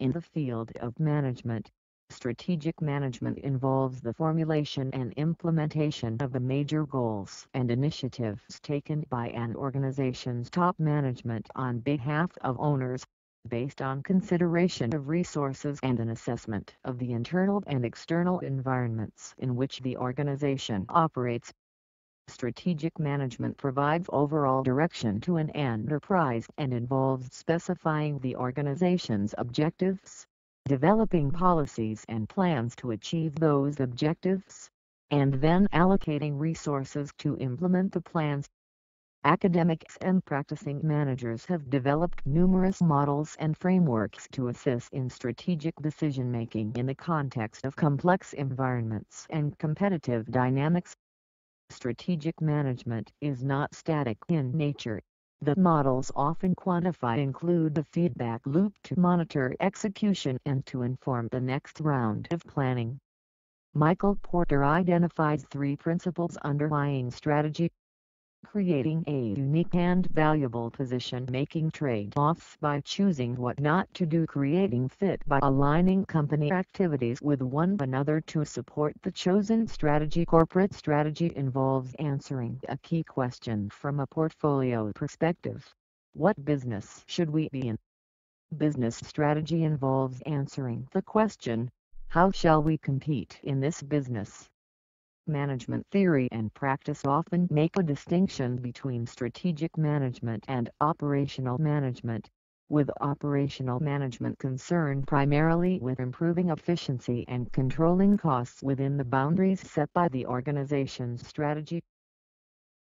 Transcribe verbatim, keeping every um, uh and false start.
In the field of management, strategic management involves the formulation and implementation of the major goals and initiatives taken by an organization's top management on behalf of owners, based on consideration of resources and an assessment of the internal and external environments in which the organization operates. Strategic management provides overall direction to an enterprise and involves specifying the organization's objectives, developing policies and plans to achieve those objectives, and then allocating resources to implement the plans. Academics and practicing managers have developed numerous models and frameworks to assist in strategic decision-making in the context of complex environments and competitive dynamics. Strategic management is not static in nature. The models often quantify include the feedback loop to monitor execution and to inform the next round of planning. Michael Porter identifies three principles underlying strategy: creating a unique and valuable position, making trade-offs by choosing what not to do, creating fit by aligning company activities with one another to support the chosen strategy. Corporate strategy involves answering a key question from a portfolio perspective: what business should we be in? Business strategy involves answering the question, how shall we compete in this business? Management theory and practice often make a distinction between strategic management and operational management, with operational management concerned primarily with improving efficiency and controlling costs within the boundaries set by the organization's strategy.